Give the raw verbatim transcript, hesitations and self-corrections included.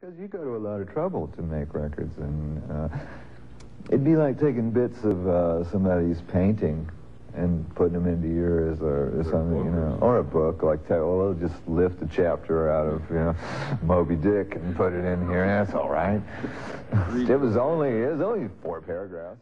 Because you go to a lot of trouble to make records, and uh, it'd be like taking bits of uh, somebody's painting and putting them into yours, or, or something, you know, or a book. Like, well, they'll just lift a chapter out of, you know, Moby Dick and put it in here. And that's all right. It was only it was only four paragraphs.